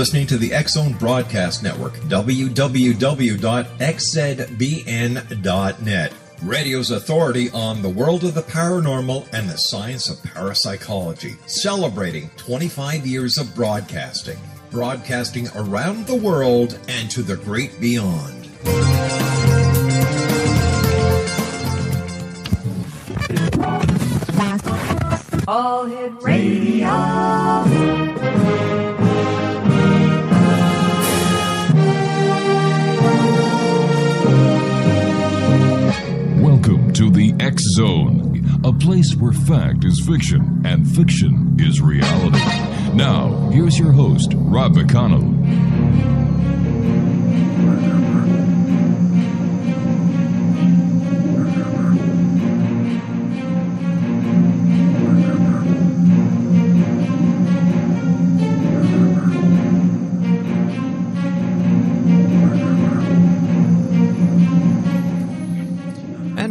listening to the X Zone Broadcast Network, www.xzbn.net, radio's authority on the world of the paranormal and the science of parapsychology, celebrating 25 years of broadcasting around the world and to the great beyond. All Hit Radio. Welcome to the X Zone, a place where fact is fiction and fiction is reality. Now, here's your host, Rob McConnell.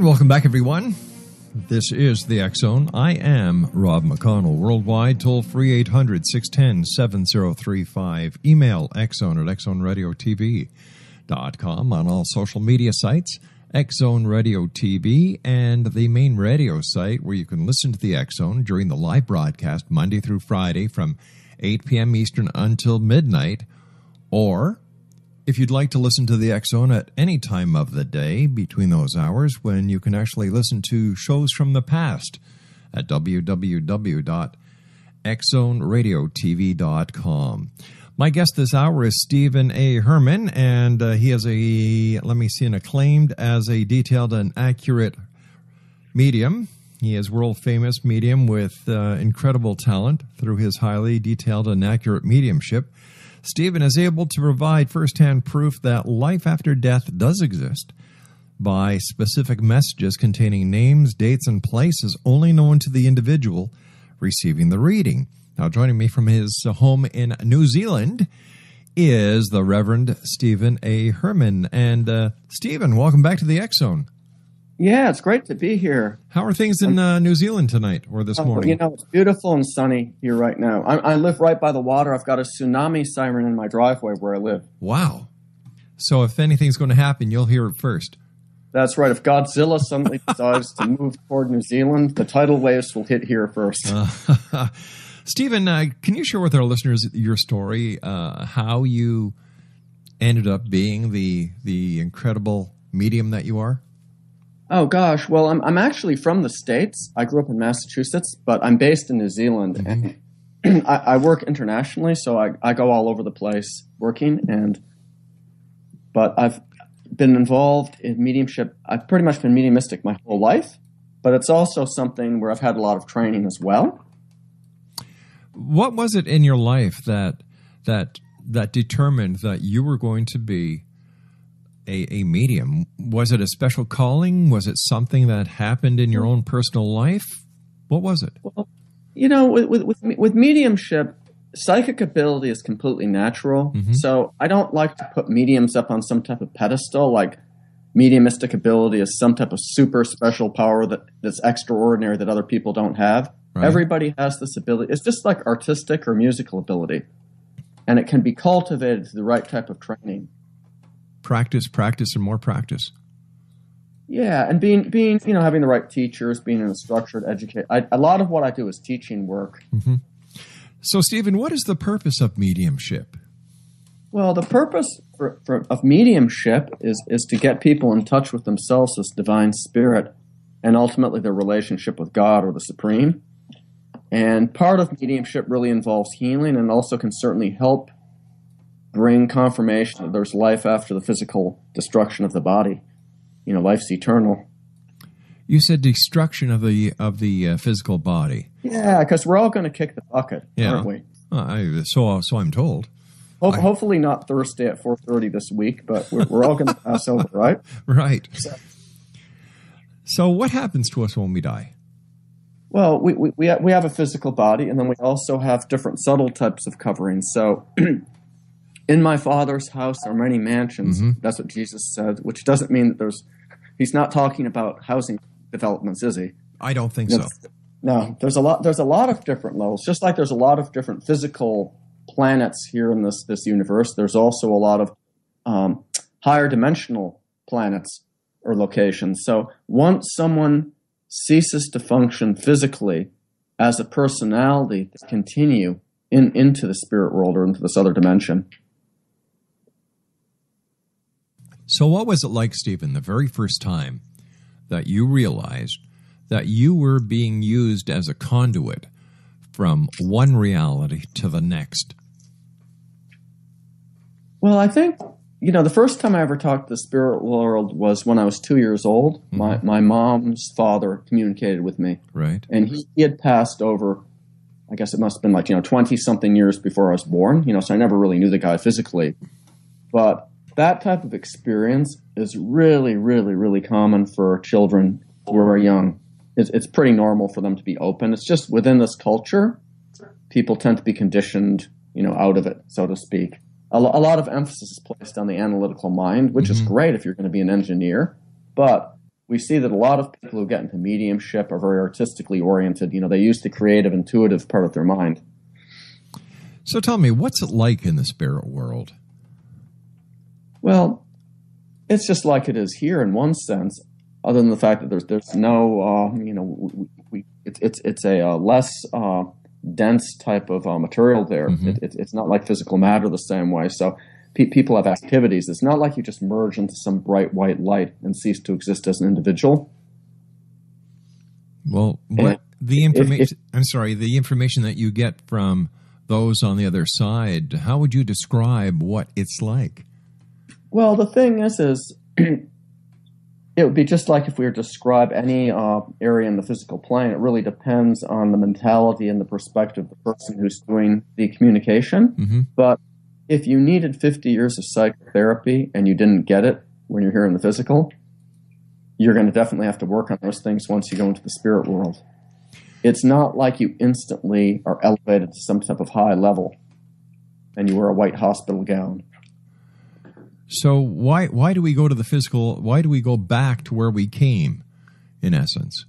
Welcome back, everyone. This is the X Zone. I am Rob McConnell. Worldwide, toll-free 800-610-7035. Email xzone@xzoneradiotv.com. On all social media sites, X Zone Radio TV and the main radio site where you can listen to the X Zone during the live broadcast Monday through Friday from 8 p.m. Eastern until midnight. Or if you'd like to listen to the X Zone at any time of the day between those hours, when you can actually listen to shows from the past at www.xzoneradiotv.com. My guest this hour is Stephen Hermann, and he is an acclaimed as a detailed and accurate medium. He is world-famous medium with incredible talent through his highly detailed and accurate mediumship. Stephen is able to provide firsthand proof that life after death does exist by specific messages containing names, dates, and places only known to the individual receiving the reading. Now, joining me from his home in New Zealand is the Reverend Stephen Hermann. And Stephen, welcome back to the X Zone. Yeah, it's great to be here. How are things in New Zealand tonight or this morning? You know, it's beautiful and sunny here right now. I live right by the water. I've got a tsunami siren in my driveway where I live. Wow. So if anything's going to happen, you'll hear it first. That's right. If Godzilla suddenly decides to move toward New Zealand, the tidal waves will hit here first. Stephen, can you share with our listeners your story, how you ended up being the incredible medium that you are? Oh, gosh. Well, I'm actually from the States. I grew up in Massachusetts, but I'm based in New Zealand. Mm-hmm. And I work internationally, so I go all over the place working. But I've been involved in mediumship. I've pretty much been mediumistic my whole life, but it's also something where I've had a lot of training as well. What was it in your life that determined that you were going to be a medium? Was it a special calling? Was it something that happened in your own personal life? What was it? Well, you know, with mediumship, psychic ability is completely natural. Mm-hmm. So I don't like to put mediums up on some type of pedestal, like mediumistic ability is some type of super special power that's extraordinary that other people don't have. Right. Everybody has this ability. It's just like artistic or musical ability, and it can be cultivated through the right type of training. Practice, practice, and more practice. Yeah, and being, you know, having the right teachers, being in a structured, educate. A lot of what I do is teaching work. Mm-hmm. So, Stephen, what is the purpose of mediumship? Well, the purpose of mediumship is to get people in touch with themselves as divine spirit, and ultimately their relationship with God or the Supreme. And part of mediumship really involves healing, and also can certainly help bring confirmation that there's life after the physical destruction of the body. You know, life's eternal. You said destruction of the physical body. Yeah, because we're all going to kick the bucket, aren't we? So I'm told. Hopefully not Thursday at 4:30 this week, but we're all going to pass over, right? Right. So what happens to us when we die? Well, we have a physical body, and then we also have different subtle types of coverings. So in my Father's house are many mansions. Mm-hmm. That's what Jesus said, which doesn't mean that he's not talking about housing developments, is he? I don't think so. No, there's a lot of different levels, just like there's a lot of different physical planets here in this universe, there's also a lot of higher dimensional planets or locations. So once someone ceases to function physically as a personality, to continue into the spirit world or into this other dimension. So what was it like, Stephen, the very first time that you realized that you were being used as a conduit from one reality to the next? Well, I think, you know, the first time I ever talked to the spirit world was when I was 2 years old. Mm-hmm. My mom's father communicated with me. Right. And he had passed over, I guess it must have been like, you know, 20-something years before I was born. You know, so I never really knew the guy physically. But that type of experience is really, really, really common for children who are young. It's pretty normal for them to be open. It's just within this culture, people tend to be conditioned, you know, out of it, so to speak. A lot of emphasis is placed on the analytical mind, which is great if you're going to be an engineer. But we see that a lot of people who get into mediumship are very artistically oriented. You know, they use the creative, intuitive part of their mind. So tell me, what's it like in the spirit world? Well, it's just like it is here in one sense, other than the fact that there's no, you know, it's a less dense type of material there. Mm-hmm. It's not like physical matter the same way. So people have activities. It's not like you just merge into some bright white light and cease to exist as an individual. Well, the information, I'm sorry, the information that you get from those on the other side, how would you describe what it's like? Well, the thing is it would be just like if we were to describe any area in the physical plane. It really depends on the mentality and the perspective of the person who's doing the communication. Mm-hmm. But if you needed 50 years of psychotherapy and you didn't get it when you're here in the physical, you're going to definitely have to work on those things once you go into the spirit world. It's not like you instantly are elevated to some type of high level and you wear a white hospital gown. So why do we go to the physical? Why do we go back to where we came, in essence?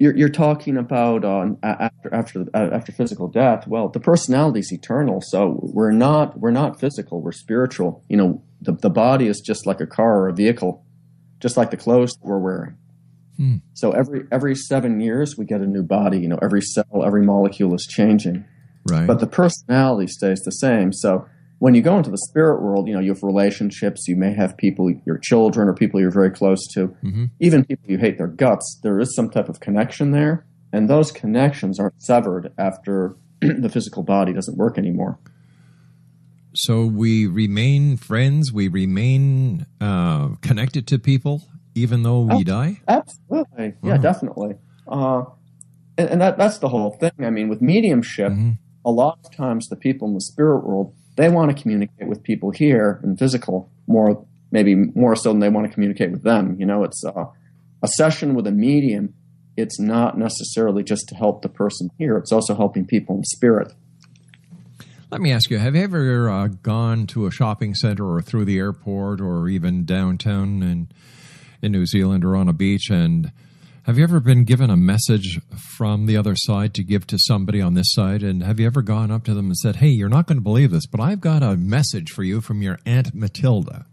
You're talking about after physical death. Well, the personality is eternal, so we're not physical. We're spiritual. You know, the body is just like a car or a vehicle, just like the clothes we're wearing. Hmm. So every 7 years we get a new body. You know, every cell, every molecule is changing. Right. But the personality stays the same. So when you go into the spirit world, you know, you have relationships, you may have people, your children or people you're very close to, even people you hate their guts. There is some type of connection there, and those connections aren't severed after the physical body doesn't work anymore. So we remain friends, we remain connected to people, even though we die? Absolutely. Wow. Yeah, definitely. And that's the whole thing. I mean, with mediumship, a lot of times the people in the spirit world, they want to communicate with people here in physical maybe more so than they want to communicate with them. You know, it's a session with a medium. It's not necessarily just to help the person here. It's also helping people in spirit. Let me ask you, have you ever gone to a shopping center or through the airport or even downtown in New Zealand or on a beach, and have you ever been given a message from the other side to give to somebody on this side? And have you ever gone up to them and said, hey, you're not going to believe this, but I've got a message for you from your Aunt Matilda?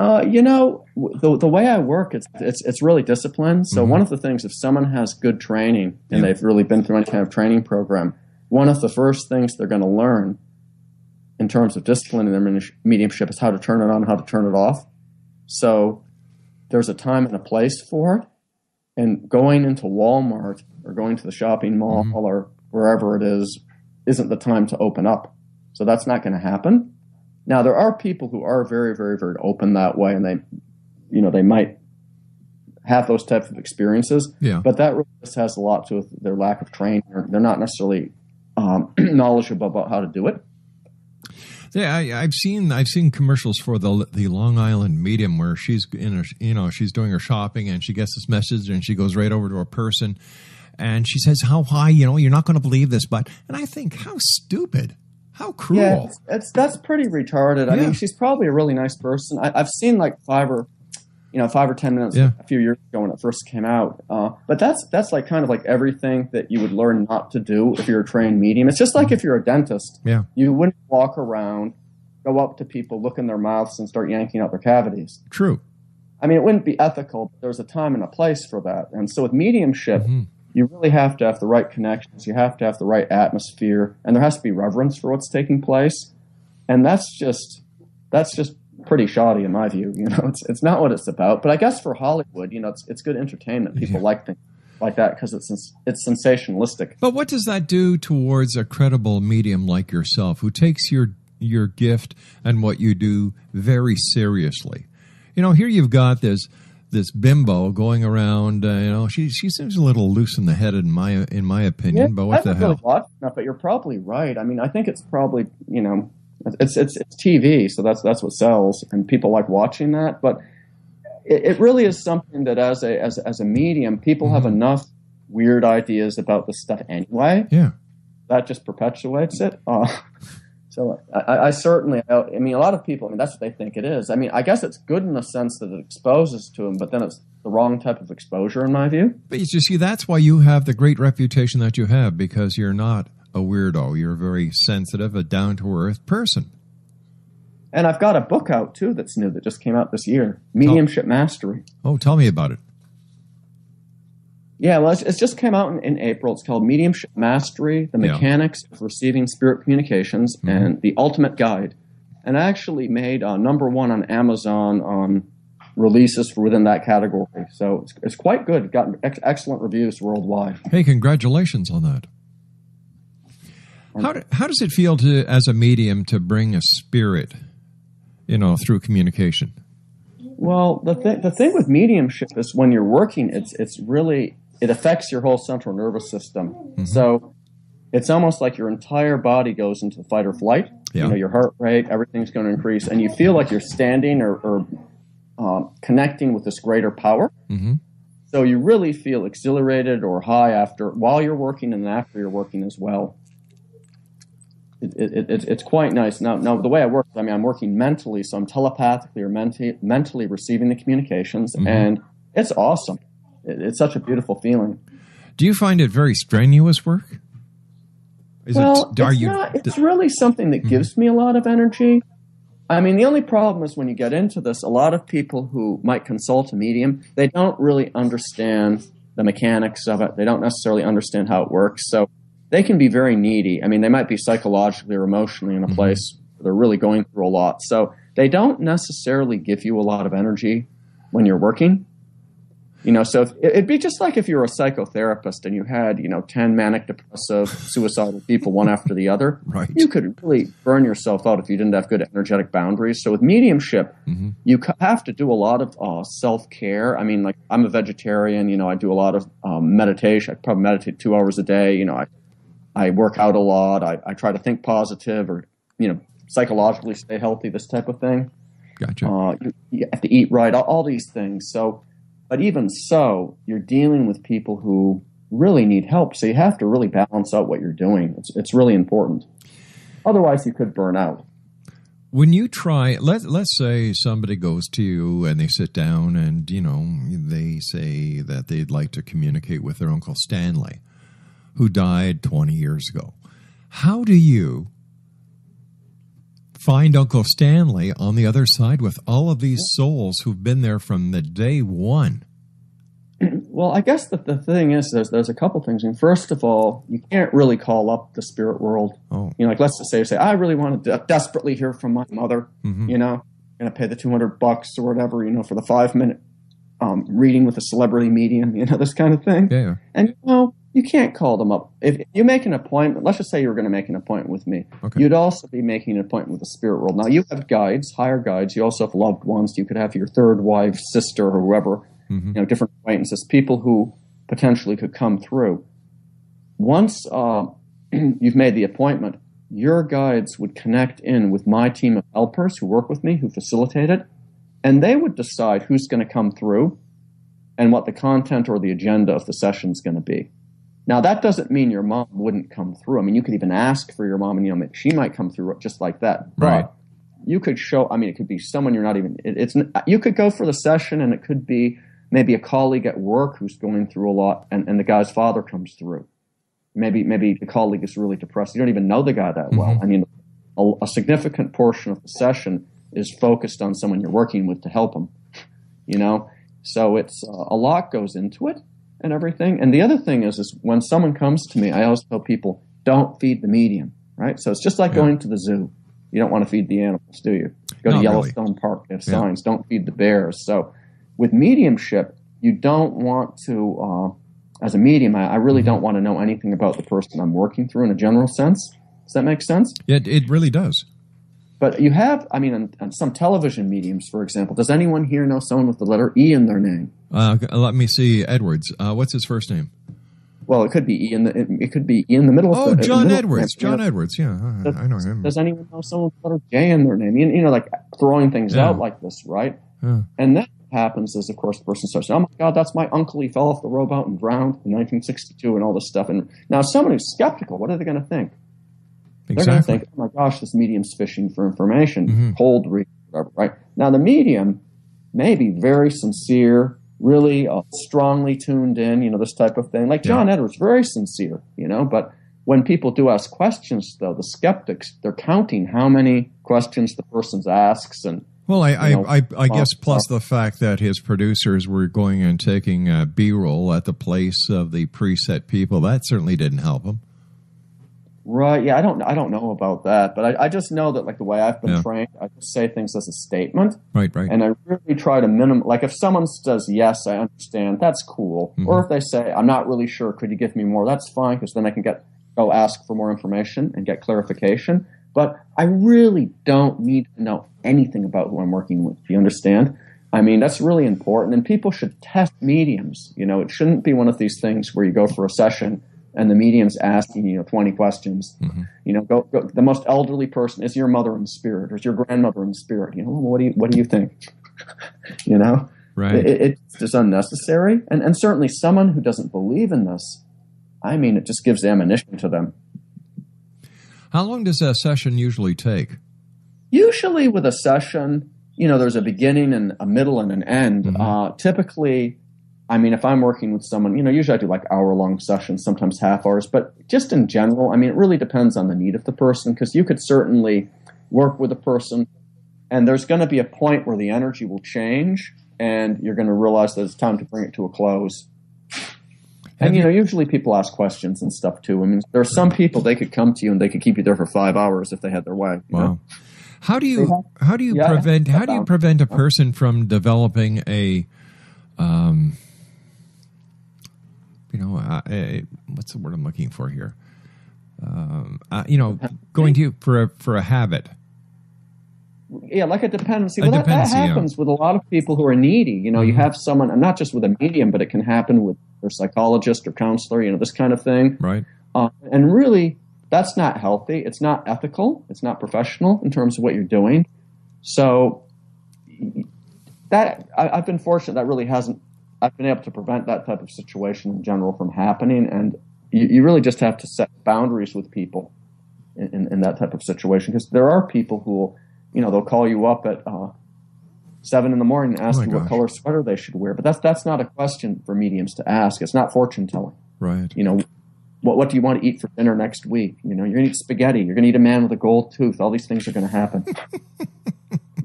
You know, the way I work, it's really disciplined. So one of the things, if someone has good training and they've really been through any kind of training program, one of the first things they're going to learn in terms of discipline in their mediumship is how to turn it on, how to turn it off. So there's a time and a place for it. And going into Walmart or going to the shopping mall or wherever it is isn't the time to open up. So that's not going to happen. Now, there are people who are very, very, very open that way, and they might have those types of experiences. Yeah. But that really just has a lot to do with their lack of training. They're not necessarily knowledgeable about how to do it. Yeah, I've seen commercials for the Long Island Medium where she's she's doing her shopping and she gets this message and she goes right over to a person and she says, how high, you know, you're not going to believe this, but, and I think, how stupid, how cruel. Yeah, that's pretty retarded. I mean, she's probably a really nice person. I've seen like five or you know, 5 or 10 minutes a few years ago when it first came out. But that's like kind of like everything that you would learn not to do if you're a trained medium. It's just like if you're a dentist. Yeah. You wouldn't walk around, go up to people, look in their mouths, and start yanking out their cavities. True. I mean, it wouldn't be ethical, but there's a time and a place for that. And so with mediumship, you really have to have the right connections. You have to have the right atmosphere. And there has to be reverence for what's taking place. And that's just pretty shoddy in my view. You know, it's not what it's about. But I guess for Hollywood, you know, it's good entertainment. People like things like that because it's sensationalistic. But what does that do towards a credible medium like yourself who takes your gift and what you do very seriously? You know, here you've got this bimbo going around. You know, she seems a little loose in the head, in my opinion. Yeah, but what the hell? Really watched enough, but you're probably right. I mean, I think it's probably, you know, it's TV, so that's what sells, and people like watching that. But it really is something that as a medium, people have enough weird ideas about this stuff anyway. Yeah, that just perpetuates it. So I certainly, I mean, a lot of people, I mean, that's what they think it is. I mean, I guess it's good in the sense that it exposes to them, but then it's the wrong type of exposure in my view. But you see, that's why you have the great reputation that you have, because you're not a weirdo. You're a very sensitive, a down-to-earth person. And I've got a book out, too, that's new that just came out this year, Mediumship Mastery. Oh, tell me about it. Yeah, well, it just came out in April. It's called Mediumship Mastery: The Mechanics of Receiving Spirit Communications and the Ultimate Guide. And I actually made #1 on Amazon on releases within that category. So it's quite good. It got excellent reviews worldwide. Hey, congratulations on that. How does it feel as a medium to bring a spirit, you know, through communication? Well, the thing with mediumship is when you're working, it affects your whole central nervous system. So it's almost like your entire body goes into fight or flight. Yeah. You know, your heart rate, everything's going to increase, and you feel like you're standing or connecting with this greater power. So you really feel exhilarated or high while you're working and after you're working as well. It's quite nice. Now the way I work, I mean, I'm working mentally, so I'm telepathically or mentally receiving the communications, and it's awesome. It's such a beautiful feeling. Do you find it very strenuous work? It's really something that gives me a lot of energy. I mean, the only problem is when you get into this, a lot of people who might consult a medium, they don't really understand the mechanics of it. They don't necessarily understand how it works, so they can be very needy. I mean, they might be psychologically or emotionally in a place where they're really going through a lot. So they don't necessarily give you a lot of energy when you're working. You know, so it'd be just like if you were a psychotherapist and you had, you know, 10 manic depressive, suicidal people one after the other. Right. You could really burn yourself out if you didn't have good energetic boundaries. So with mediumship, you have to do a lot of self-care. I mean, like, I'm a vegetarian. You know, I do a lot of meditation. I probably meditate 2 hours a day. You know, I work out a lot. I try to think positive, or, you know, psychologically stay healthy, this type of thing. Gotcha. You have to eat right, all these things. So, but even so, you're dealing with people who really need help. So you have to really balance out what you're doing. It's really important. Otherwise, you could burn out. When you try, let's say somebody goes to you and they sit down and, you know, they say that they'd like to communicate with their Uncle Stanley, who died 20 years ago. How do you find Uncle Stanley on the other side with all of these souls who've been there from the day one? Well, I guess that the thing is, there's a couple things. And first of all, you can't really call up the spirit world. Oh. You know, like, let's just say, I really want to desperately hear from my mother, you know, and I pay the $200 or whatever, you know, for the 5-minute reading with a celebrity medium, you know, this kind of thing. Yeah. And, you know, you can't call them up. If you make an appointment, let's just say you were going to make an appointment with me. Okay. You'd also be making an appointment with the spirit world. Now, you have guides, higher guides. You also have loved ones. You could have your third wife, sister, or whoever, you know, different acquaintances, people who potentially could come through. Once you've made the appointment, your guides would connect in with my team of helpers who work with me, who facilitate it, and they would decide who's going to come through and what the content or the agenda of the session is going to be. Now, that doesn't mean your mom wouldn't come through. I mean, you could even ask for your mom, and, you know, she might come through just like that. Right. But you could show, I mean, it could be someone you're not even, you could go for the session and it could be maybe a colleague at work who's going through a lot and the guy's father comes through. Maybe the colleague is really depressed. You don't even know the guy that well. Mm-hmm. I mean, a significant portion of the session is focused on someone you're working with to help them, you know? So it's a lot goes into it and everything. And the other thing is when someone comes to me, I always tell people, don't feed the medium, right? So it's just like going to the zoo. You don't want to feed the animals, do you? Go to Yellowstone Park. They have signs. Don't feed the bears. So with mediumship, you don't want to, as a medium, I really don't want to know anything about the person I'm working through in a general sense. Does that make sense? Yeah, it really does. But you have, I mean, on some television mediums, for example, does anyone here know someone with the letter E in their name? Let me see, Edwards. What's his first name? Well, it could be E in the middle of the John Edwards. John Edwards, yeah. I know him. Does anyone know someone with the letter J in their name? You know, like throwing things out like this, right? Yeah. And then what happens is, of course, the person starts, oh my God, that's my uncle. He fell off the rowboat and drowned in 1962 and all this stuff. And now someone who's skeptical, what are they going to think? Exactly. They're going to think, oh my gosh, this medium's fishing for information, cold read, whatever, right? Now, the medium may be very sincere, really strongly tuned in, you know, this type of thing. Like John Edwards, very sincere, you know, but when people do ask questions, though, the skeptics, they're counting how many questions the person asks and, well, I guess plus the fact that his producers were going and taking B-roll at the place of the preset people, that certainly didn't help him. Right, yeah, I don't know about that, but I just know that, like, the way I've been trained, I just say things as a statement. Right. And I really try to like, if someone says, yes, I understand, that's cool. Mm-hmm. Or if they say, I'm not really sure, could you give me more? That's fine, because then I can go ask for more information and get clarification. But I really don't need to know anything about who I'm working with, do you understand? I mean, that's really important, and people should test mediums. You know, it shouldn't be one of these things where you go for a session and the medium's asking, you know, 20 questions. Mm-hmm. You know, go, the most elderly person, is your mother in spirit or is your grandmother in spirit? You know, what do you think? You know? Right. It's just unnecessary. And certainly someone who doesn't believe in this, I mean, it just gives ammunition to them. How long does a session usually take? Usually with a session, you know, there's a beginning and a middle and an end. Mm-hmm. Typically, I mean, if I'm working with someone, you know, usually I do like hour-long sessions, sometimes half hours. But just in general, I mean, it really depends on the need of the person, because you could certainly work with a person and there's going to be a point where the energy will change and you're going to realize that it's time to bring it to a close. And, you know, usually people ask questions and stuff, too. I mean, there are some people, they could come to you and they could keep you there for 5 hours if they had their way. Wow. Know? How do you prevent a person from developing a you know, what's the word I'm looking for here? You know, going to you for a habit. Yeah, like a dependency. Well, that happens with a lot of people who are needy. You know, you have someone, and not just with a medium, but it can happen with their psychologist or counselor, you know, this kind of thing. Right. And really, that's not healthy. It's not ethical. It's not professional in terms of what you're doing. So that I've been fortunate that really hasn't. I've been able to prevent that type of situation in general from happening, and you really just have to set boundaries with people in that type of situation, because there are people who will, you know, they'll call you up at 7 in the morning and ask you what color sweater they should wear, but that's not a question for mediums to ask. It's not fortune telling. Right. You know, what do you want to eat for dinner next week? You know, you're going to eat spaghetti. You're going to eat a man with a gold tooth. All these things are going to happen.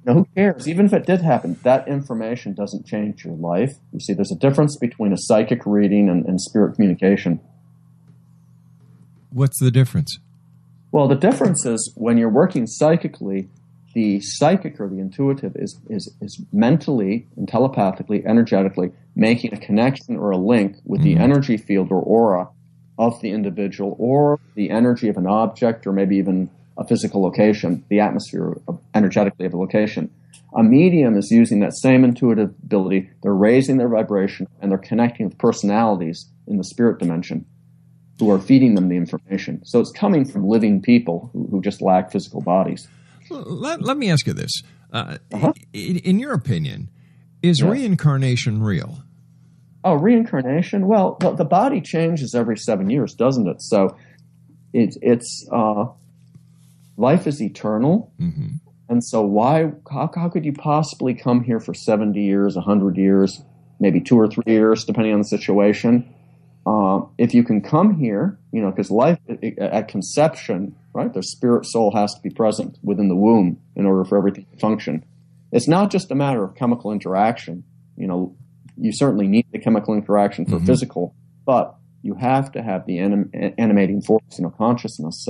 Now, who cares? Even if it did happen, that information doesn't change your life. You see, there's a difference between a psychic reading and spirit communication. What's the difference? Well, the difference is when you're working psychically, the psychic or the intuitive is mentally and telepathically, energetically making a connection or a link with the energy field or aura of the individual or the energy of an object or maybe even a physical location, the atmosphere energetically of a location. A medium is using that same intuitive ability. They're raising their vibration and they're connecting with personalities in the spirit dimension who are feeding them the information. So it's coming from living people who just lack physical bodies. Let me ask you this. In your opinion, is reincarnation real? Oh, reincarnation? Well, the body changes every 7 years, doesn't it? So it's life is eternal. Mm-hmm. And so why? How could you possibly come here for 70 years, 100 years, maybe 2 or 3 years, depending on the situation? If you can come here, you know, because life at conception, right, their spirit soul has to be present within the womb in order for everything to function. It's not just a matter of chemical interaction. You know, you certainly need the chemical interaction for physical, but you have to have the animating force, you know, consciousness.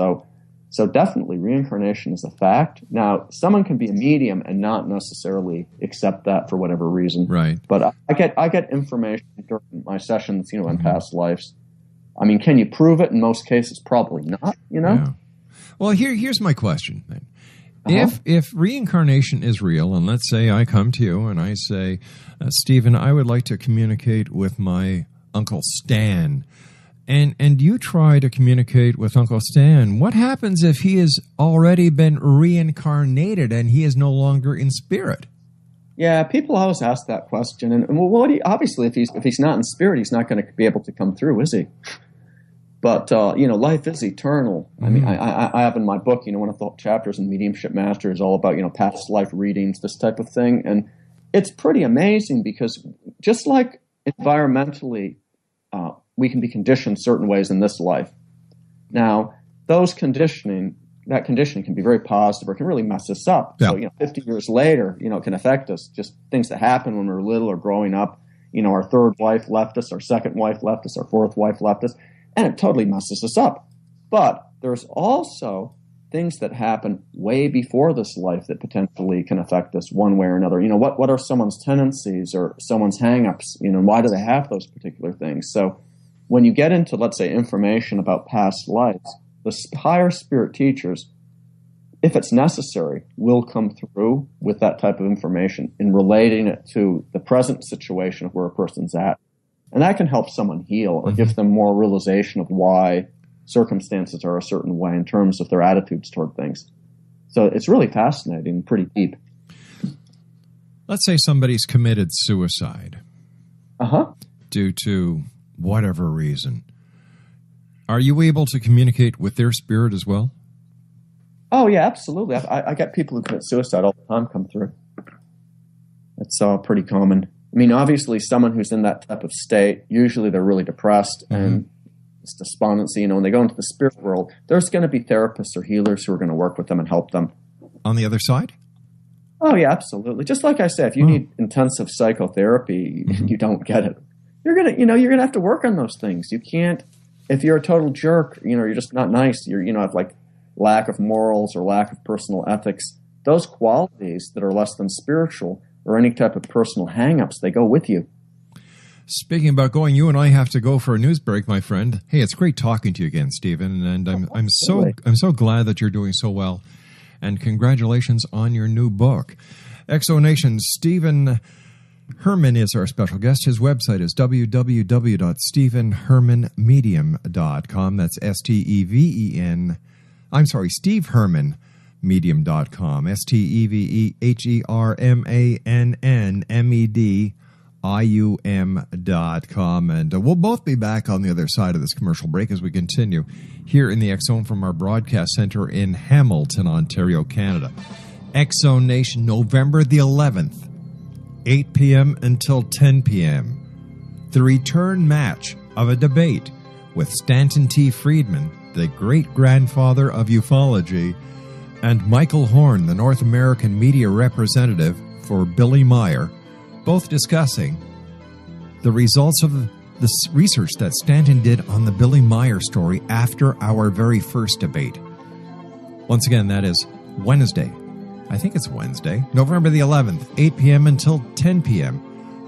So definitely reincarnation is a fact. Now, someone can be a medium and not necessarily accept that for whatever reason. Right. But I get information during my sessions, you know, in past lives. I mean, can you prove it? In most cases, probably not, you know? Yeah. Well, here's my question then. If reincarnation is real, and let's say I come to you and I say, Stephen, I would like to communicate with my Uncle Stan, and you try to communicate with Uncle Stan, what happens if he has already been reincarnated and he is no longer in spirit? Yeah, people always ask that question, and well, obviously, if he's not in spirit, he's not going to be able to come through, is he? But, you know, life is eternal. I mean, I have in my book, you know, one of the chapters in Mediumship Master is all about, you know, past life readings, this type of thing. And it's pretty amazing because just like environmentally, we can be conditioned certain ways in this life. Now, that conditioning can be very positive or can really mess us up. Yeah. So, you know, 50 years later, you know, it can affect us. Just things that happen when we were little or growing up. You know, our third wife left us, our second wife left us, our fourth wife left us. And it totally messes us up. But there's also things that happen way before this life that potentially can affect us one way or another. You know, what are someone's tendencies or someone's hang-ups? You know, why do they have those particular things? So when you get into, let's say, information about past lives, the higher spirit teachers, if it's necessary, will come through with that type of information in relating it to the present situation of where a person's at. And that can help someone heal or give them more realization of why circumstances are a certain way in terms of their attitudes toward things. So it's really fascinating and pretty deep. Let's say somebody's committed suicide due to whatever reason. Are you able to communicate with their spirit as well? Oh, yeah, absolutely. I get people who commit suicide all the time come through. That's pretty common. I mean, obviously, someone who's in that type of state, usually they're really depressed and it's despondency. You know, when they go into the spirit world, there's going to be therapists or healers who are going to work with them and help them. On the other side? Oh, yeah, absolutely. Just like I said, if you need intensive psychotherapy, you don't get it. You're going to have to work on those things. You can't, if you're a total jerk, you know, you're just not nice. You're, you know, have like lack of morals or lack of personal ethics. Those qualities that are less than spiritual or any type of personal hang-ups, they go with you. Speaking about going, you and I have to go for a news break, my friend. Hey, it's great talking to you again, Stephen, and I'm so glad that you're doing so well, and congratulations on your new book. Exonation, Stephen Hermann is our special guest. His website is www.stevehermannmedium.com. That's S-T-E-V-E-N, I'm sorry, Steve Hermann, Medium.com, stevehermannmedium.com. And we'll both be back on the other side of this commercial break as we continue here in the X Zone from our broadcast center in Hamilton, Ontario, Canada. X Zone Nation, November the 11th, 8 p.m. until 10 p.m. The return match of a debate with Stanton T. Friedman, the great-grandfather of ufology, and Michael Horn, the North American media representative for Billy Meier, both discussing the results of the research that Stanton did on the Billy Meier story after our very first debate. Once again, that is Wednesday. I think it's Wednesday, November the 11th, 8 p.m. until 10 p.m.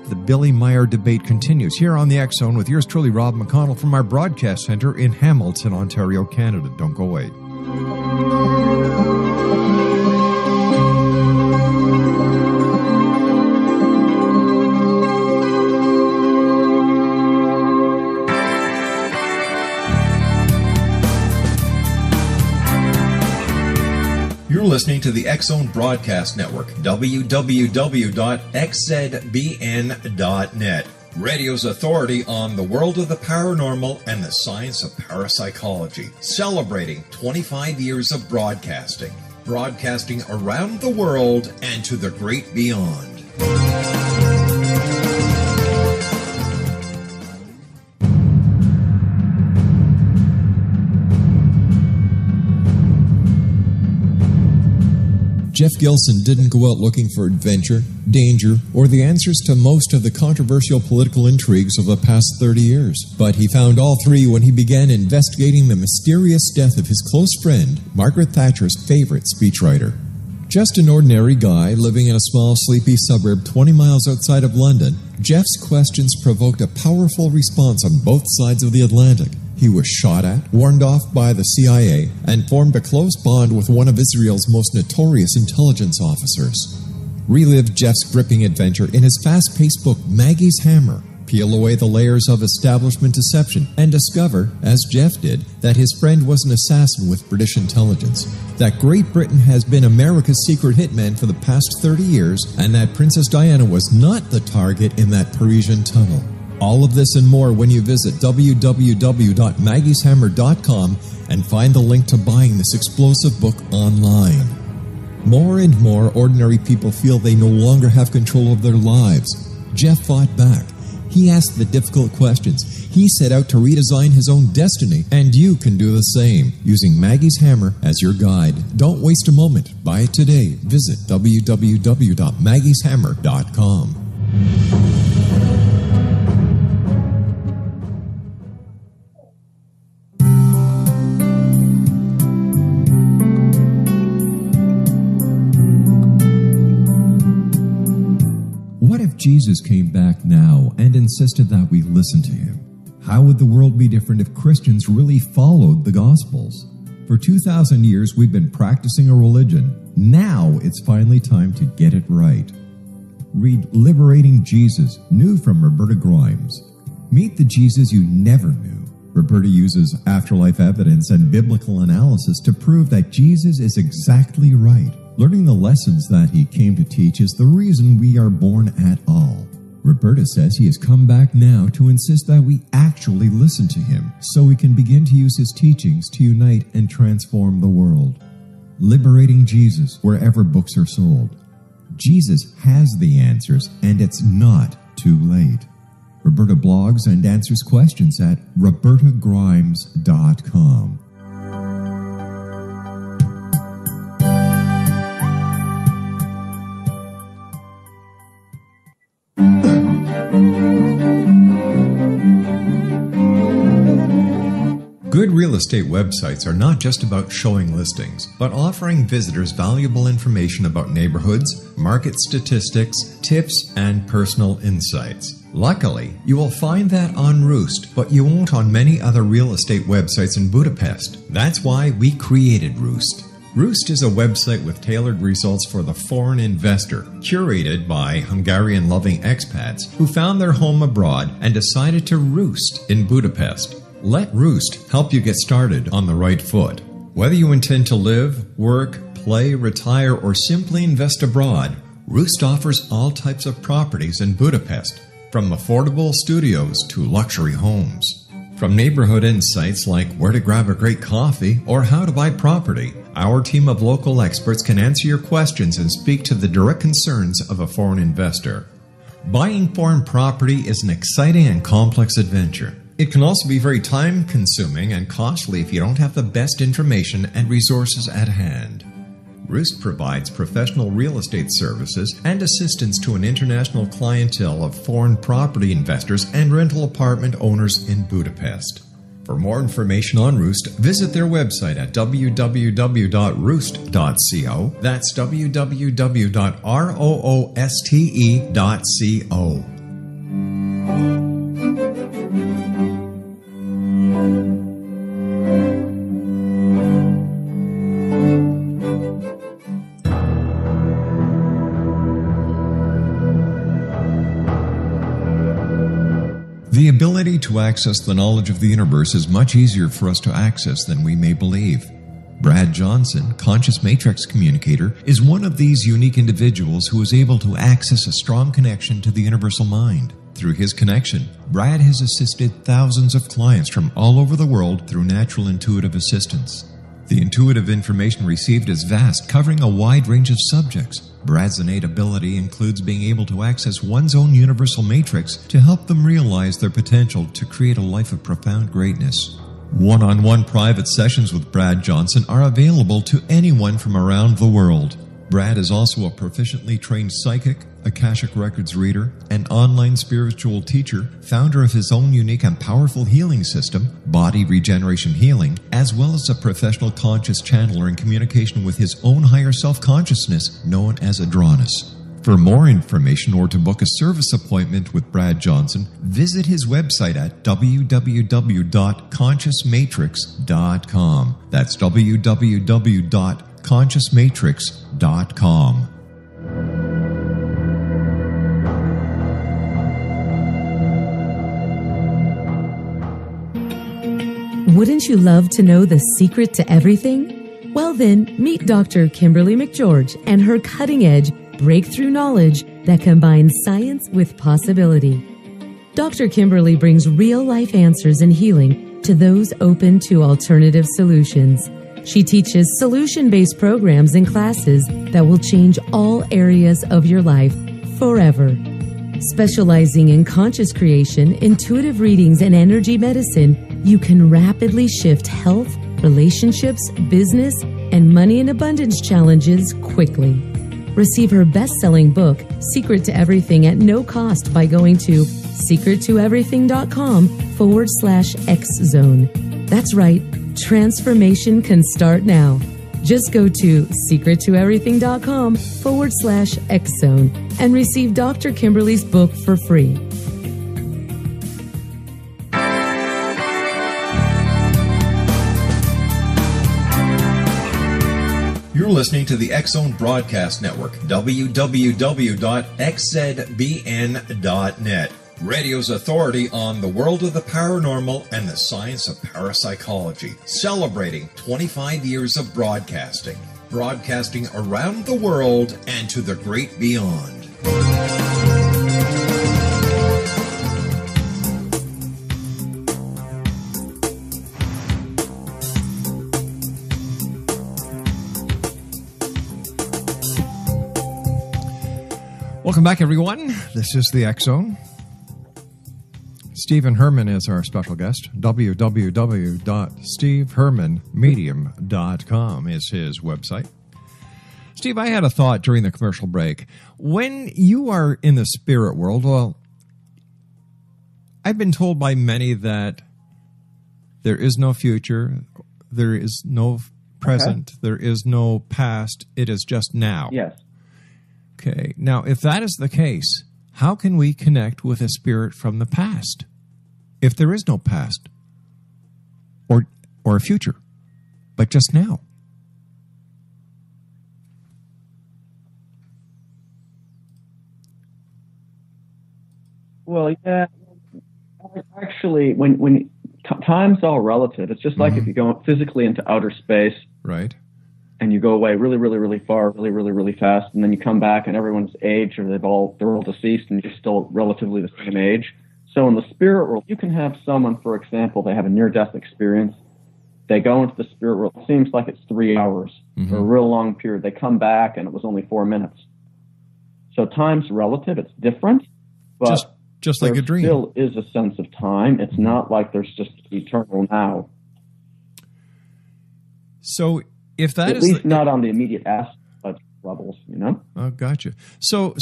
The Billy Meier debate continues here on the X Zone with yours truly, Rob McConnell, from our broadcast center in Hamilton, Ontario, Canada. Don't go away. Listening to the X Zone Broadcast Network, www.xzbn.net, radio's authority on the world of the paranormal and the science of parapsychology, celebrating 25 years of broadcasting. broadcasting around the world and to the great beyond. Jeff Gilson didn't go out looking for adventure, danger, or the answers to most of the controversial political intrigues of the past 30 years. But he found all three when he began investigating the mysterious death of his close friend, Margaret Thatcher's favorite speechwriter. Just an ordinary guy living in a small, sleepy suburb 20 miles outside of London, Jeff's questions provoked a powerful response on both sides of the Atlantic. He was shot at, warned off by the CIA, and formed a close bond with one of Israel's most notorious intelligence officers. Relive Jeff's gripping adventure in his fast-paced book, Maggie's Hammer. Peel away the layers of establishment deception and discover, as Jeff did, that his friend was an assassin with British intelligence, that Great Britain has been America's secret hitman for the past 30 years, and that Princess Diana was not the target in that Parisian tunnel. All of this and more when you visit www.maggieshammer.com and find the link to buying this explosive book online. More and more ordinary people feel they no longer have control of their lives. Jeff fought back. He asked the difficult questions. He set out to redesign his own destiny, and you can do the same using Maggie's Hammer as your guide. Don't waste a moment. Buy it today. Visit www.maggieshammer.com. Jesus came back now and insisted that we listen to him. How would the world be different if Christians really followed the Gospels? For 2,000 years, we've been practicing a religion. Now it's finally time to get it right. Read Liberating Jesus, new from Roberta Grimes. Meet the Jesus you never knew. Roberta uses afterlife evidence and biblical analysis to prove that Jesus is exactly right. Learning the lessons that he came to teach is the reason we are born at all. Roberta says he has come back now to insist that we actually listen to him so we can begin to use his teachings to unite and transform the world. Liberating Jesus, wherever books are sold. Jesus has the answers, and it's not too late. Roberta blogs and answers questions at robertagrimes.com. Good real estate websites are not just about showing listings, but offering visitors valuable information about neighborhoods, market statistics, tips, and personal insights. Luckily, you will find that on Roost, but you won't on many other real estate websites in Budapest. That's why we created Roost. Roost is a website with tailored results for the foreign investor, curated by Hungarian-loving expats who found their home abroad and decided to roost in Budapest. Let Roost help you get started on the right foot. Whether you intend to live, work, play, retire, or simply invest abroad, Roost offers all types of properties in Budapest, from affordable studios to luxury homes. From neighborhood insights like where to grab a great coffee or how to buy property, our team of local experts can answer your questions and speak to the direct concerns of a foreign investor. Buying foreign property is an exciting and complex adventure. It can also be very time-consuming and costly if you don't have the best information and resources at hand. Roost provides professional real estate services and assistance to an international clientele of foreign property investors and rental apartment owners in Budapest. For more information on Roost, visit their website at www.roost.co. That's www.rooste.co. The ability to access the knowledge of the universe is much easier for us to access than we may believe. Brad Johnson, Conscious Matrix communicator, is one of these unique individuals who is able to access a strong connection to the universal mind. Through his connection, Brad has assisted thousands of clients from all over the world through natural intuitive assistance. The intuitive information received is vast, covering a wide range of subjects. Brad's innate ability includes being able to access one's own universal matrix to help them realize their potential to create a life of profound greatness. One-on-one private sessions with Brad Johnson are available to anyone from around the world. Brad is also a proficiently trained psychic, Akashic Records reader, an online spiritual teacher, founder of his own unique and powerful healing system, Body Regeneration Healing, as well as a professional conscious channeler in communication with his own higher self-consciousness, known as Adronis. For more information or to book a service appointment with Brad Johnson, visit his website at www.consciousmatrix.com. That's www.consciousmatrix.com. Wouldn't you love to know the secret to everything? Well then, meet Dr. Kimberly McGeorge and her cutting-edge breakthrough knowledge that combines science with possibility. Dr. Kimberly brings real-life answers and healing to those open to alternative solutions. She teaches solution-based programs and classes that will change all areas of your life forever. Specializing in conscious creation, intuitive readings, and energy medicine, you can rapidly shift health, relationships, business, and money and abundance challenges quickly. Receive her best-selling book, Secret to Everything, at no cost by going to secrettoeverything.com/X Zone. That's right, transformation can start now. Just go to secrettoeverything.com/X Zone and receive Dr. Kimberly's book for free. You're listening to the X Zone Broadcast Network, www.xzbn.net, radio's authority on the world of the paranormal and the science of parapsychology, celebrating 25 years of broadcasting around the world and to the great beyond. Welcome back, everyone. This is the X Zone. Stephen Hermann is our special guest. www.stevehermannmedium.com is his website. Steve, I had a thought during the commercial break. When you are in the spirit world, well, I've been told by many that there is no future, there is no present, there is no past, it is just now. Yes. Okay. Now, if that is the case, how can we connect with a spirit from the past if there is no past or a future, but just now? Well, yeah, actually, when time's all relative, it's just like if you go physically into outer space. Right. And you go away really, really, really far, really, really, really fast, and then you come back, and everyone's age, or they're all deceased, and you're still relatively the same age. So in the spirit world, you can have someone, for example, they have a near-death experience. They go into the spirit world. It seems like it's 3 hours for a real long period. They come back, and it was only 4 minutes. So time's relative. It's different, but just like a dream, still is a sense of time. It's not like there's just eternal now. So. If that at is least the, not on the immediate aspect levels, you know? Oh, gotcha. So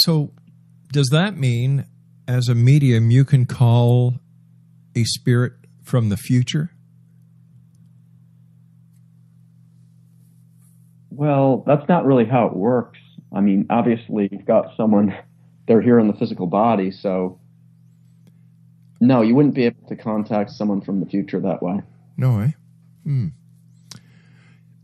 does that mean as a medium you can call a spirit from the future? Well, that's not really how it works. I mean, obviously you've got someone, they're here in the physical body, so no, you wouldn't be able to contact someone from the future that way. No way.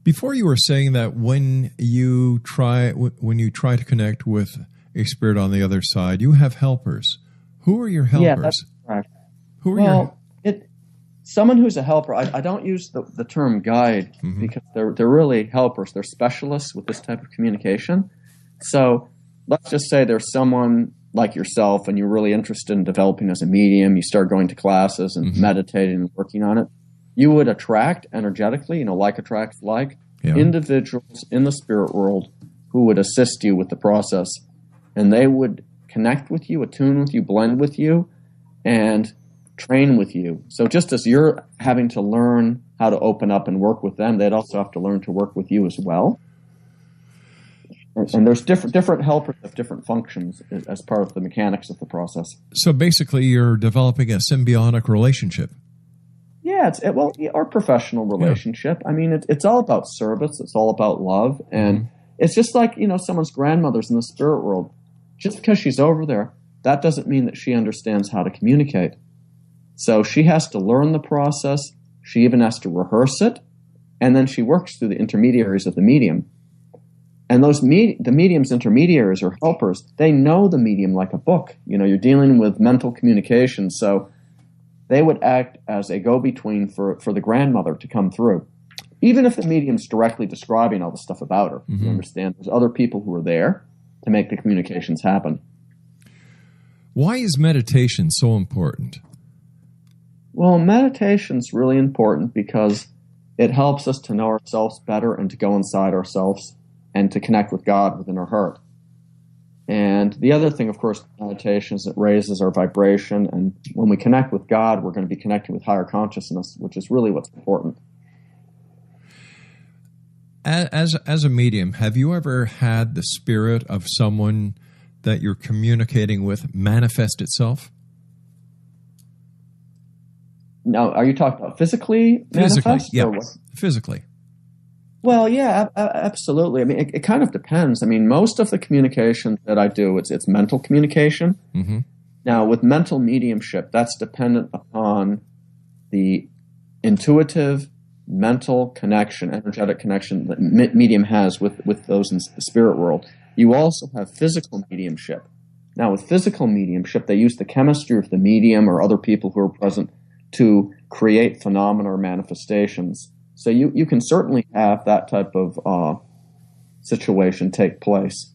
Before you were saying that when you try to connect with a spirit on the other side, you have helpers. Who are your helpers? Yeah, that's correct. Who are someone who's a helper. I don't use the term guide because they're really helpers. They're specialists with this type of communication. So let's just say there's someone like yourself and you're really interested in developing as a medium. You start going to classes and meditating and working on it. you would attract energetically, like attracts like, individuals in the spirit world who would assist you with the process. And they would connect with you, attune with you, blend with you, and train with you. So just as you're having to learn how to open up and work with them, they'd also have to learn to work with you as well. And there's different helpers of different functions as part of the mechanics of the process. So basically you're developing a symbiotic relationship. Yeah, or professional relationship. Yeah. I mean, it's all about service. It's all about love. And it's just like, someone's grandmother's in the spirit world. Just because she's over there, that doesn't mean that she understands how to communicate. So she has to learn the process. She even has to rehearse it. And then she works through the intermediaries of the medium. And those the medium's intermediaries or helpers, they know the medium like a book. You're dealing with mental communication, so they would act as a go-between for the grandmother to come through. Even if the medium's directly describing all the stuff about her, you understand there's other people who are there to make the communications happen. Why is meditation so important? Well, meditation's really important because it helps us to know ourselves better and to go inside ourselves and to connect with God within our heart. And the other thing, of course, meditation is it raises our vibration, and when we connect with God, we're going to be connecting with higher consciousness, which is really what's important. As a medium, have you ever had the spirit of someone that you're communicating with manifest itself? Now, are you talking about physically manifest? Physically, yeah. Physically. Well, yeah, absolutely. I mean, it kind of depends. I mean, most of the communication that I do, it's mental communication. Now, with mental mediumship, that's dependent upon the intuitive, mental connection, energetic connection that medium has with those in the spirit world. You also have physical mediumship. Now, with physical mediumship, they use the chemistry of the medium or other people who are present to create phenomena or manifestations. So you can certainly have that type of situation take place.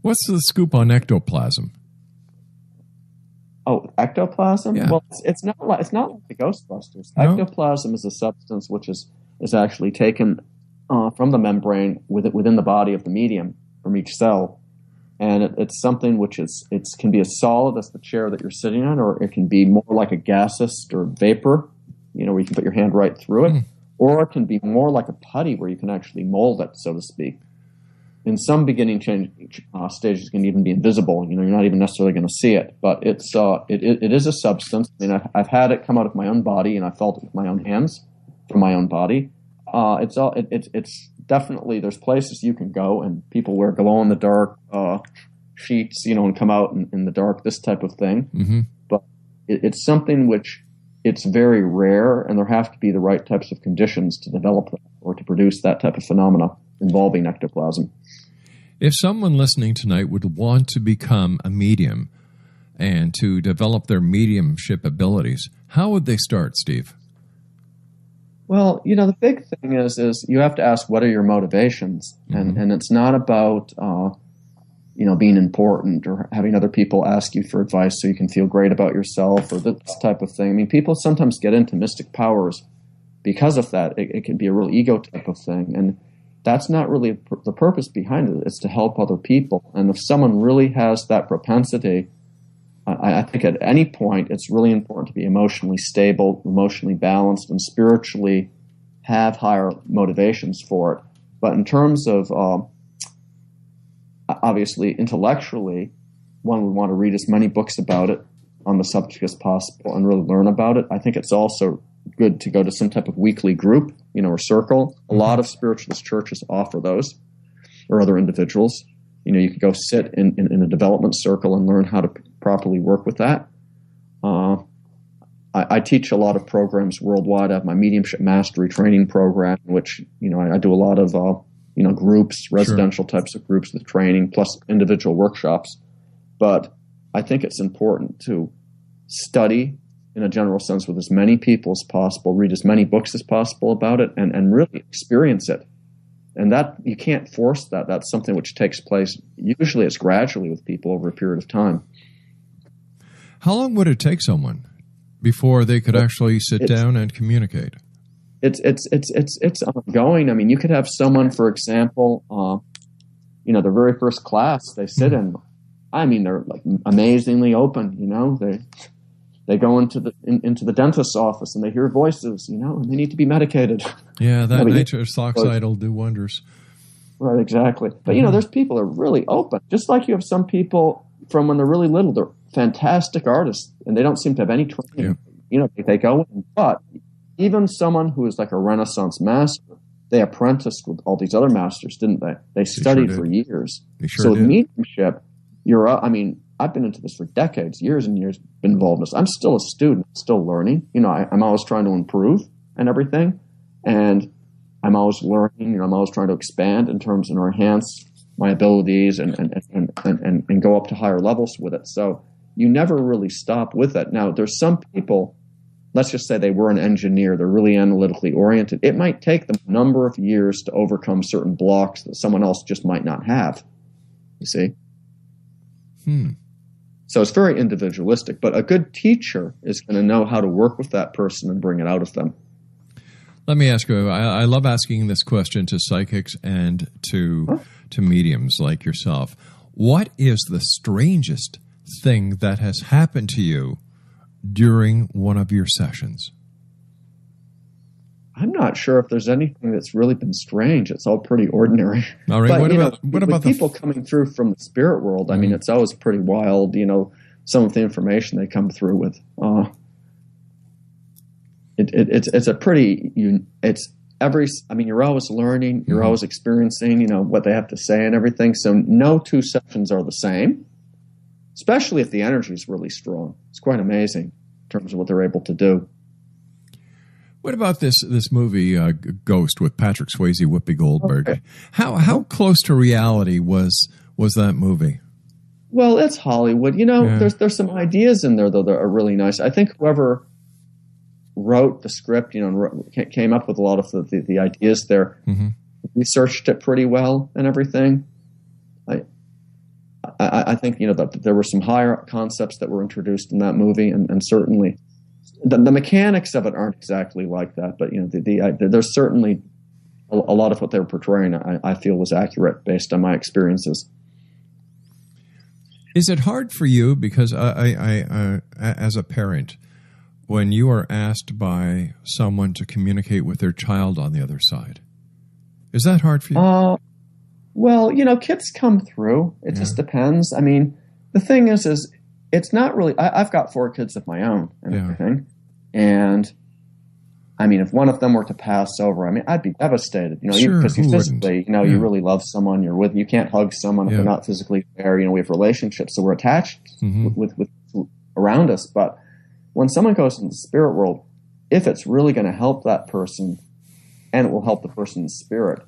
What's the scoop on ectoplasm? Oh, ectoplasm? Yeah. Well, it's not like the Ghostbusters. No. Ectoplasm is a substance which is actually taken from the membrane within the body of the medium from each cell, and it's something which can be as solid as the chair that you're sitting on, or it can be more like a gaseous or vapor. Where you can put your hand right through it, or it can be more like a putty where you can actually mold it, so to speak. In some beginning stages, it can even be invisible. You're not even necessarily going to see it, but it is a substance. I mean, I've had it come out of my own body, and I felt it with my own hands from my own body. It's definitely, there's places you can go, and people wear glow-in-the-dark sheets, and come out in the dark, this type of thing. But it's something which... It's very rare, and there have to be the right types of conditions to develop that or to produce that type of phenomena involving ectoplasm. If someone listening tonight would want to become a medium and to develop their mediumship abilities, how would they start, Steve? Well, the big thing is you have to ask, what are your motivations? And it's not about being important or having other people ask you for advice so you can feel great about yourself or this type of thing. I mean, people sometimes get into mystic powers because of that. It can be a real ego type of thing. And that's not really the purpose behind it. It's to help other people. And if someone really has that propensity, I think at any point, it's really important to be emotionally stable, emotionally balanced, and spiritually have higher motivations for it. But in terms of... obviously, intellectually, one would want to read as many books about it on the subject as possible and really learn about it. I think it's also good to go to some type of weekly group, or circle. A lot of spiritualist churches offer those, or other individuals. You could go sit in a development circle and learn how to properly work with that. I teach a lot of programs worldwide. I have my Mediumship Mastery training program, which, I do a lot of... groups, residential types of groups with training, plus individual workshops. But I think it's important to study in a general sense with as many people as possible, read as many books as possible about it, and really experience it. And that you can't force that. That's something which takes place. Usually it's gradually with people over a period of time. How long would it take someone before they could actually sit down and communicate? It's ongoing. I mean, you could have someone, for example, you know, the very first class they sit in. I mean, they're like amazingly open. You know, they go into the dentist's office and they hear voices. You know, and they need to be medicated. Yeah, that nitrous oxide will do wonders. Right, exactly. But you know, there's people that are really open. Just like you have some people from when they're really little, they're fantastic artists, and they don't seem to have any training. Yeah. You know, they go in, but even someone who is like a Renaissance master, they apprenticed with all these other masters, didn't they? They studied for years. So with mediumship, you're, I mean, I've been into this for decades, years and years, been involved in this. I'm still a student, still learning. You know, I'm always trying to improve and everything. And I'm always learning, you know, I'm always trying to expand in terms and enhance my abilities and go up to higher levels with it. So you never really stop with it. Now, there's some people, let's just say they were an engineer, they're really analytically oriented. It might take them a number of years to overcome certain blocks that someone else just might not have, you see? So it's very individualistic, but a good teacher is going to know how to work with that person and bring it out of them. Let me ask you, I love asking this question to psychics and to mediums like yourself. What is the strangest thing that has happened to you during one of your sessions? I'm not sure if there's anything that's really been strange. It's all pretty ordinary. All right. But, what about people coming through from the spirit world? I mean, it's always pretty wild, you know, some of the information they come through with. I mean, you're always learning, you're always experiencing, you know, what they have to say and everything. So no two sessions are the same, especially if the energy is really strong. It's quite amazing in terms of what they're able to do. What about this movie, Ghost, with Patrick Swayze, Whoopi Goldberg? Okay. How close to reality was that movie? Well, it's Hollywood. You know, there's some ideas in there, though, that are really nice. I think whoever wrote the script, you know, and came up with a lot of the ideas there, researched it pretty well and everything. I think, you know, that there were some higher concepts that were introduced in that movie, and certainly the mechanics of it aren't exactly like that, but you know, there's certainly a lot of what they were portraying, I feel, was accurate based on my experiences. Is it hard for you, because I as a parent, when you are asked by someone to communicate with their child on the other side, is that hard for you? Well, you know, kids come through. It just depends. I mean, the thing is it's not really, I've got 4 kids of my own and everything. And I mean, if one of them were to pass over, I mean, I'd be devastated, you know, because you physically, you know, you really love someone you're with, you can't hug someone if they're not physically there. You know, we have relationships, so we're attached with around us. But when someone goes into the spirit world, if it's really going to help that person, and it will help the person's spirit,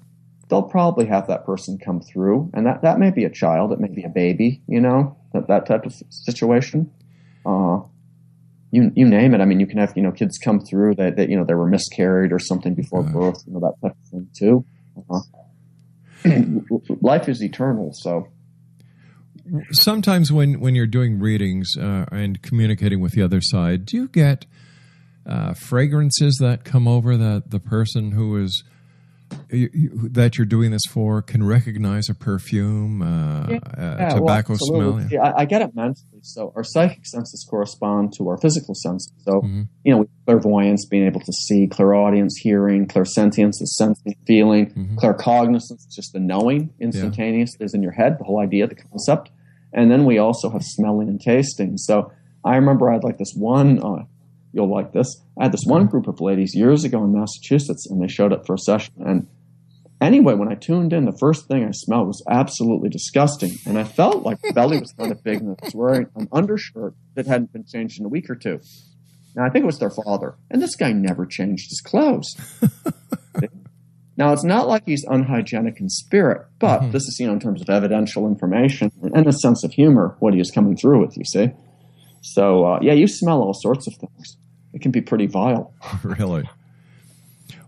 they'll probably have that person come through. And that may be a child, it may be a baby, you know, that type of situation. You name it. I mean, you can have, you know, kids come through that you know, they were miscarried or something before birth, you know, that type of thing too. Life is eternal, so. Sometimes when you're doing readings and communicating with the other side, do you get fragrances that come over that the person who is that you're doing this for can recognize a perfume, tobacco smell? Yeah. I get it mentally. So our psychic senses correspond to our physical senses. So, you know, clairvoyance, being able to see, clairaudience, hearing, clairsentience is sensing, feeling, claircognizance is just the knowing, instantaneous is in your head, the whole idea, the concept. And then we also have smelling and tasting. So I remember I had like this one you'll like this. I had this one group of ladies years ago in Massachusetts, and they showed up for a session. And anyway, when I tuned in, the first thing I smelled was absolutely disgusting. And I felt like the belly was kind of big, and I was wearing an undershirt that hadn't been changed in a week or two. Now, I think it was their father. And this guy never changed his clothes. Now, it's not like he's unhygienic in spirit, but this is, you know, in terms of evidential information and a sense of humor, what he is coming through with, you see. So, yeah, you smell all sorts of things. It can be pretty vile. Really?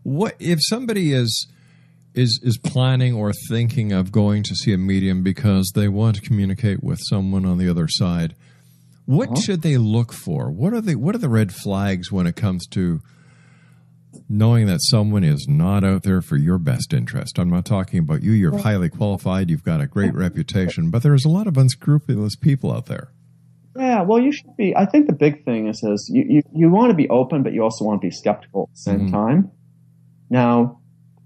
What if somebody is planning or thinking of going to see a medium because they want to communicate with someone on the other side? What should they look for? What are the red flags when it comes to knowing that someone is not out there for your best interest? I'm not talking about you. You're highly qualified. You've got a great reputation. But there's a lot of unscrupulous people out there. Yeah, well, you should be. I think the big thing is you want to be open, but you also want to be skeptical at the same time. Now,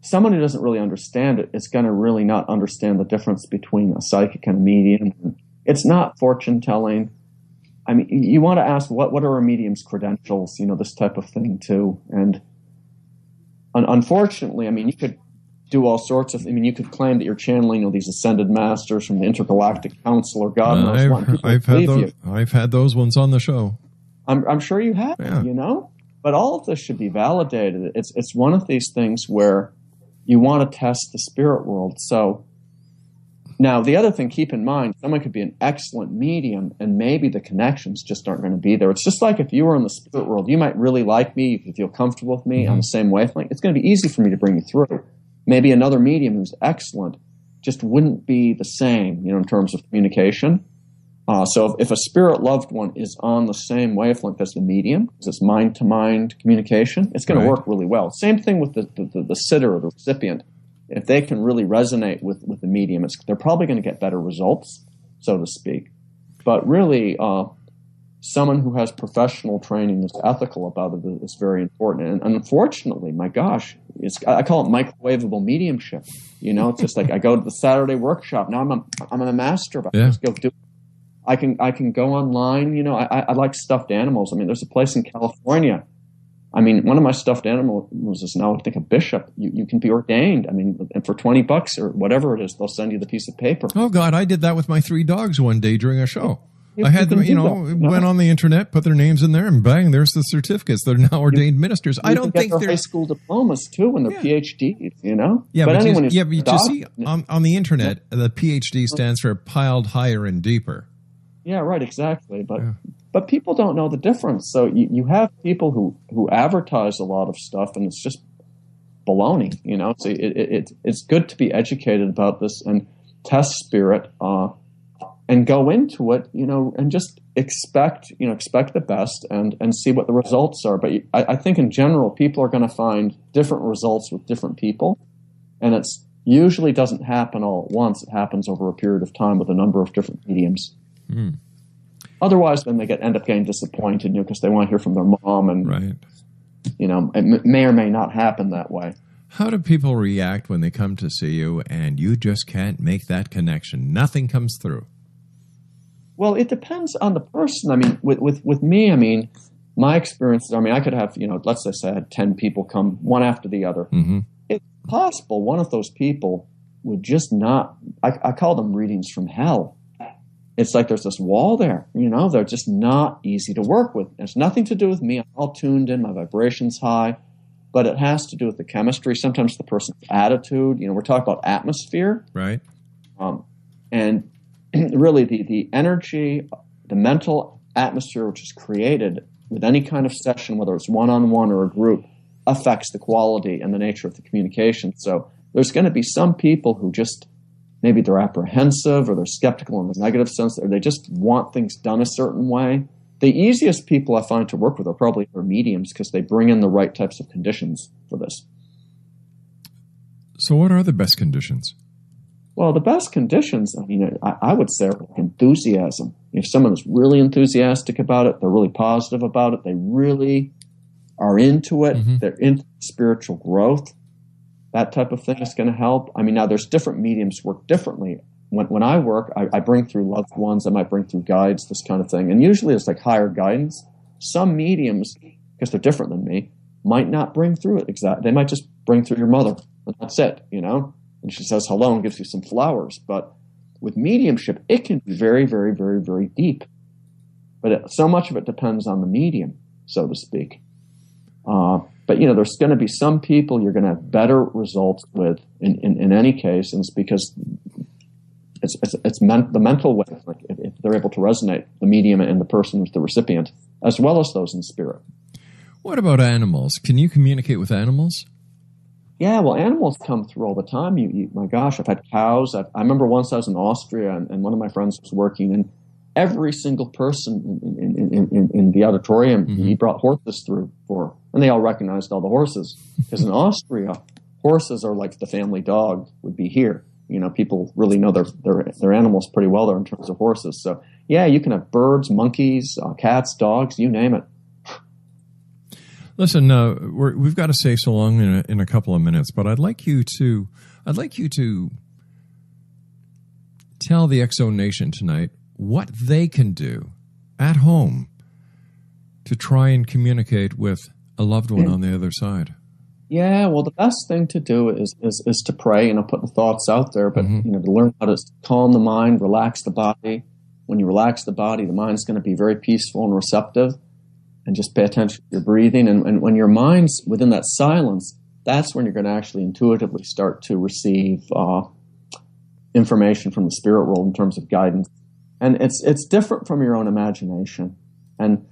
someone who doesn't really understand it is going to really not understand the difference between a psychic and a medium. It's not fortune telling. I mean, you want to ask what are a medium's credentials, you know, this type of thing too. And unfortunately, I mean, you could do all sorts of, I mean, you could claim that you're channeling these ascended masters from the Intergalactic Council or God knows what. I've had those ones on the show. I'm sure you have, you know? But all of this should be validated. It's one of these things where you want to test the spirit world. So now, the other thing, keep in mind, someone could be an excellent medium and maybe the connections just aren't going to be there. It's just like if you were in the spirit world, you might really like me, you could feel comfortable with me on the same wavelength. It's going to be easy for me to bring you through. Maybe another medium who's excellent just wouldn't be the same, you know, in terms of communication. So if a spirit loved one is on the same wavelength as the medium, because it's mind-to-mind communication, it's going to work really well. Same thing with the sitter or the recipient. If they can really resonate with the medium, they're probably going to get better results, so to speak. But really, someone who has professional training that's ethical about it is very important. And unfortunately, my gosh, I call it microwavable mediumship. You know, it's just like I go to the Saturday workshop. Now I'm a master, but I just go do it. I can go online. You know, I like stuffed animals. I mean, there's a place in California. I mean, one of my stuffed animals is now, I think, a bishop. You can be ordained. I mean, and for $20 or whatever it is, they'll send you the piece of paper. Oh, God, I did that with my 3 dogs one day during a show. I had them, you know, went on the internet, put their names in there, and bang, there's the certificates. They're now ordained ministers. I don't think they're high school diplomas too, and their PhDs. You know, but anyone who's but you see, on the internet, the PhD stands for piled higher and deeper. Yeah, right, exactly. But but people don't know the difference. So you have people who advertise a lot of stuff, and it's just baloney, you know. So it's good to be educated about this and test spirit and go into it, you know, and just expect the best and see what the results are. But I think in general, people are going to find different results with different people, and it's usually doesn't happen all at once. It happens over a period of time with a number of different mediums. Mm. Otherwise, then they end up getting disappointed, you know, because they want to hear from their mom, and you know, it may or may not happen that way. How do people react when they come to see you and you just can't make that connection? Nothing comes through. Well, it depends on the person. I mean, with me, I mean, my experiences. I mean, I could have, you know, let's say I had 10 people come one after the other. Mm-hmm. It's possible one of those people would just not. I call them readings from hell. It's like there's this wall there, you know, they're just not easy to work with. It's nothing to do with me. I'm all tuned in, my vibration's high, but it has to do with the chemistry. Sometimes the person's attitude, you know, we're talking about atmosphere. Right. And really the energy, the mental atmosphere which is created with any kind of session, whether it's one-on-one or a group, affects the quality and the nature of the communication. So there's going to be some people who just maybe they're apprehensive or they're skeptical in the negative sense, or they just want things done a certain way. The easiest people I find to work with are probably their mediums because they bring in the right types of conditions for this. So what are the best conditions? Well, the best conditions, I mean, I would say are enthusiasm. If someone is really enthusiastic about it, they're really positive about it, they really are into it, they're into spiritual growth, that type of thing is going to help. I mean, now there's different mediums work differently. When I work, I bring through loved ones. I might bring through guides, this kind of thing. And usually it's like higher guidance. Some mediums, because they're different than me, might not bring through it exactly. They might just bring through your mother, and that's it, you know? And she says hello and gives you some flowers. But with mediumship, it can be very, very, very, very deep. But so much of it depends on the medium, so to speak. But, you know, there's going to be some people you're going to have better results with in any case, and it's because the mental way. Like if they're able to resonate, the medium and the person who's the recipient, as well as those in spirit. What about animals? Can you communicate with animals? Yeah, well, animals come through all the time. My gosh, I've had cows. I remember once I was in Austria, and one of my friends was working, and every single person in the auditorium he brought horses through for. And they all recognized all the horses. Because in Austria, horses are like the family dog would be here. You know, people really know their animals pretty well there in terms of horses. So, yeah, you can have birds, monkeys, cats, dogs, you name it. Listen, we've got to say so long in a couple of minutes, but I'd like you to tell the X Zone Nation tonight what they can do at home to try and communicate with a loved one on the other side. Yeah, well, the best thing to do is to pray. You know, put the thoughts out there, but you know, to learn how to calm the mind, relax the body. When you relax the body, the mind's going to be very peaceful and receptive. And just pay attention to your breathing. And when your mind's within that silence, that's when you're going to actually intuitively start to receive information from the spirit world in terms of guidance. And it's different from your own imagination. And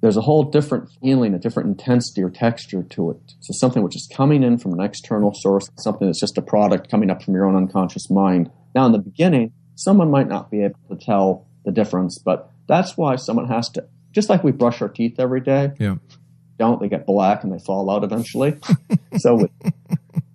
there's a whole different feeling, a different intensity or texture to it. So something which is coming in from an external source, something that's just a product coming up from your own unconscious mind. Now, in the beginning, someone might not be able to tell the difference, but that's why someone has to, just like we brush our teeth every day, don't they get black and they fall out eventually? So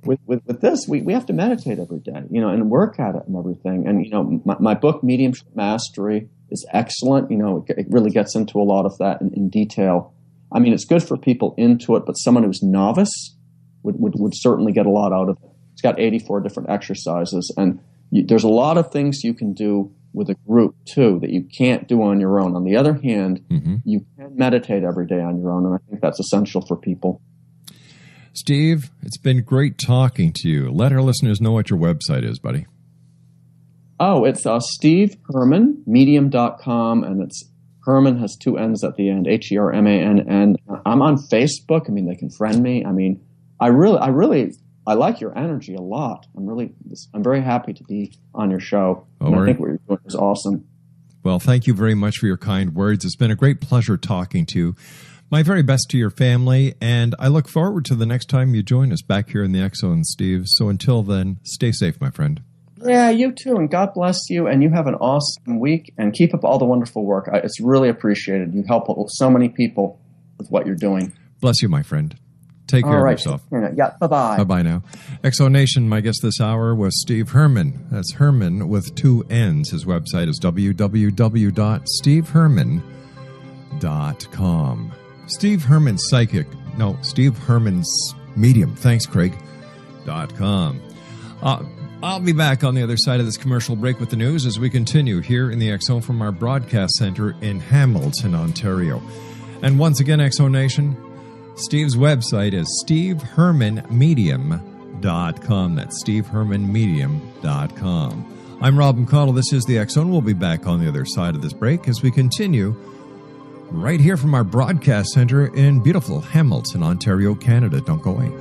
with this, we have to meditate every day, you know, and work at it and everything. And, you know, my book, Mediumship Mastery, is excellent. You know, it really gets into a lot of that in detail. I mean, it's good for people into it, but someone who's novice would certainly get a lot out of it. It's got 84 different exercises, and there's a lot of things you can do with a group, too, that you can't do on your own. On the other hand, you can meditate every day on your own, and I think that's essential for people. Steve, it's been great talking to you. Let our listeners know what your website is, buddy. Oh, it's stevehermannmedium.com, and it's Hermann has two N's at the end, H-E-R-M-A-N-N. I'm on Facebook. I mean, they can friend me. I mean, I like your energy a lot. I'm very happy to be on your show. And I think what you're doing is awesome. Well, thank you very much for your kind words. It's been a great pleasure talking to you. My very best to your family, and I look forward to the next time you join us back here in the X Zone, Steve. So until then, stay safe, my friend. Yeah, you too, and God bless you, and you have an awesome week, and keep up all the wonderful work. It's really appreciated. You help so many people with what you're doing. Bless you, my friend. Take care of yourself. Yeah, bye-bye. Bye-bye now. X Zone Nation, my guest this hour was Steve Hermann. That's Hermann with two N's. His website is www.stevehermann.com. Steve Hermann's psychic. No, Steve Hermann's medium. Thanks, Craig.com. I'll be back on the other side of this commercial break with the news as we continue here in the X Zone from our broadcast center in Hamilton, Ontario. And once again, X Zone Nation, Steve's website is stevehermannmedium.com. That's stevehermannmedium.com. I'm Rob McConnell. This is the X Zone. We'll be back on the other side of this break as we continue right here from our broadcast center in beautiful Hamilton, Ontario, Canada. Don't go away.